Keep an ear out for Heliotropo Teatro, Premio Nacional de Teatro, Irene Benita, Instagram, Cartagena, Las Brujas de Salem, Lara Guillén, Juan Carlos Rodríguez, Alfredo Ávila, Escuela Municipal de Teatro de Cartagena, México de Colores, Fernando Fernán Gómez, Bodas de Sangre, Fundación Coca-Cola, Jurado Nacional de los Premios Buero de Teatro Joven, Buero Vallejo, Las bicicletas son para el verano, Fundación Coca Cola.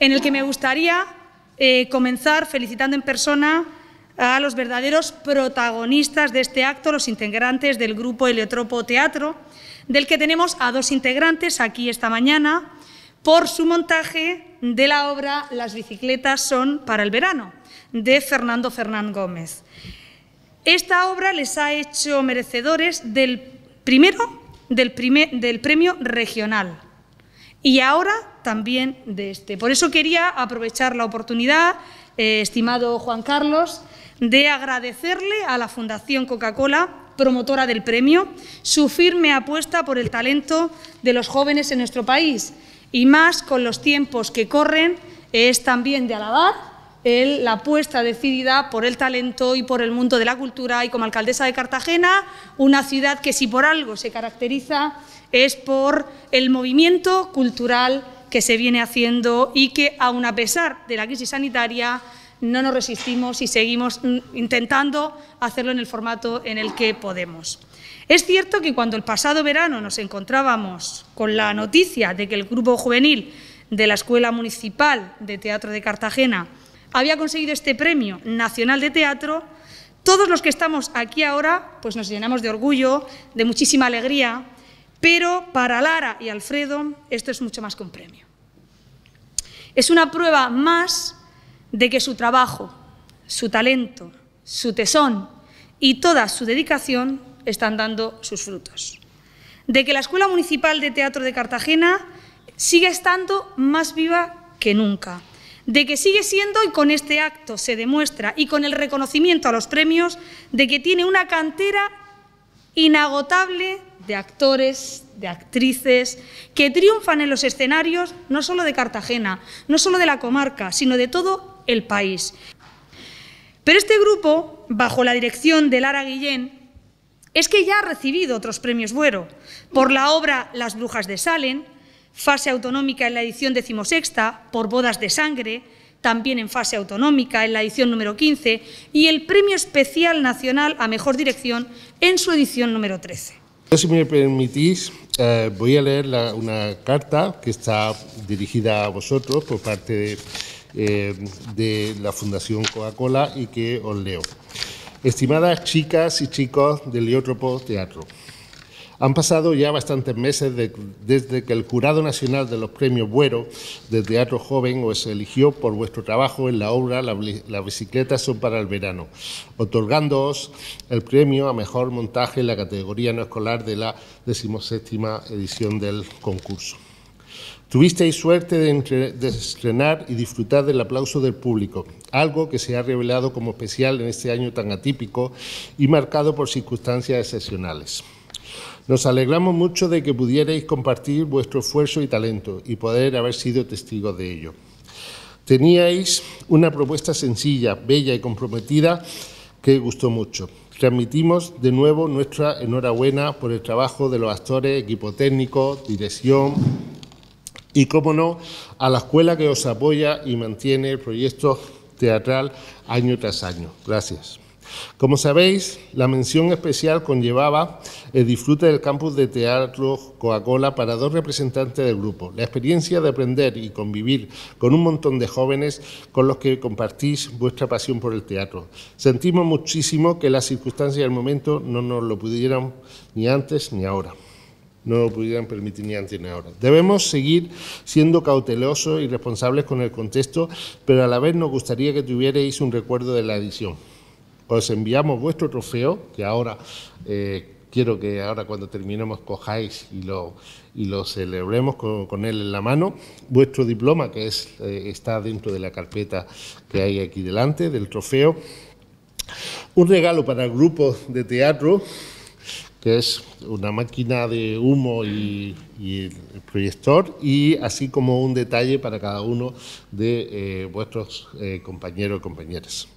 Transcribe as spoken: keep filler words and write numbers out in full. en el que me gustaría eh, comenzar felicitando en persona a los verdaderos protagonistas de este acto, los integrantes del grupo Heliotropo Teatro, del que tenemos a dos integrantes aquí esta mañana, por su montaje de la obra Las bicicletas son para el verano, de Fernando Fernán Gómez. Esta obra les ha hecho merecedores del primero del, primer, del premio regional y ahora también de este. Por eso quería aprovechar la oportunidad, eh, estimado Juan Carlos, de agradecerle a la Fundación Coca-Cola, promotora del premio, su firme apuesta por el talento de los jóvenes en nuestro país, y más con los tiempos que corren, es también de alabar el, la apuesta decidida por el talento y por el mundo de la cultura. Y como alcaldesa de Cartagena, una ciudad que si por algo se caracteriza es por el movimiento cultural que se viene haciendo y que, aun a pesar de la crisis sanitaria, no nos resistimos y seguimos intentando hacerlo en el formato en el que podemos. Es cierto que cuando el pasado verano nos encontrábamos con la noticia de que el grupo juvenil de la Escuela Municipal de Teatro de Cartagena había conseguido este Premio Nacional de Teatro, todos los que estamos aquí ahora pues nos llenamos de orgullo, de muchísima alegría, pero para Lara y Alfredo esto es mucho más que un premio. Es una prueba más de que su trabajo, su talento, su tesón y toda su dedicación están dando sus frutos. De que la Escuela Municipal de Teatro de Cartagena sigue estando más viva que nunca. De que sigue siendo, y con este acto se demuestra, y con el reconocimiento a los premios, de que tiene una cantera inagotable de actores, de actrices, que triunfan en los escenarios no solo de Cartagena, no solo de la comarca, sino de todo el país. Pero este grupo, bajo la dirección de Lara Guillén, es que ya ha recibido otros premios Buero, por la obra Las Brujas de Salem, fase autonómica en la edición decimosexta, por Bodas de Sangre, también en fase autonómica, en la edición número quince, y el Premio Especial Nacional a Mejor Dirección en su edición número trece. Si me permitís, eh, voy a leer la, una carta que está dirigida a vosotros por parte de, eh, de la Fundación Coca-Cola y que os leo. Estimadas chicas y chicos del Heliotropo Teatro, han pasado ya bastantes meses de, desde que el Jurado Nacional de los Premios Buero de Teatro Joven os eligió por vuestro trabajo en la obra Las bicicletas son para el verano, otorgándoos el premio a mejor montaje en la categoría no escolar de la decimoséptima edición del concurso. Tuvisteis suerte de, entre, de estrenar y disfrutar del aplauso del público, algo que se ha revelado como especial en este año tan atípico y marcado por circunstancias excepcionales. Nos alegramos mucho de que pudierais compartir vuestro esfuerzo y talento y poder haber sido testigos de ello. Teníais una propuesta sencilla, bella y comprometida que gustó mucho. Transmitimos de nuevo nuestra enhorabuena por el trabajo de los actores, equipo técnico, dirección y, cómo no, a la escuela que os apoya y mantiene el proyecto teatral año tras año. Gracias. Como sabéis, la mención especial conllevaba el disfrute del campus de Teatro Coca-Cola para dos representantes del grupo, la experiencia de aprender y convivir con un montón de jóvenes con los que compartís vuestra pasión por el teatro. Sentimos muchísimo que las circunstancias del momento no nos lo pudieran ni antes ni ahora. No lo pudieran permitir ni antes ni ahora. Debemos seguir siendo cautelosos y responsables con el contexto, pero a la vez nos gustaría que tuvierais un recuerdo de la edición. Os enviamos vuestro trofeo, que ahora eh, quiero que ahora cuando terminemos cojáis y lo, y lo celebremos con, con él en la mano, vuestro diploma, que es, eh, está dentro de la carpeta que hay aquí delante, del trofeo, un regalo para el grupo de teatro, que es una máquina de humo y, y el proyector, y así como un detalle para cada uno de eh, vuestros eh, compañeros y compañeras.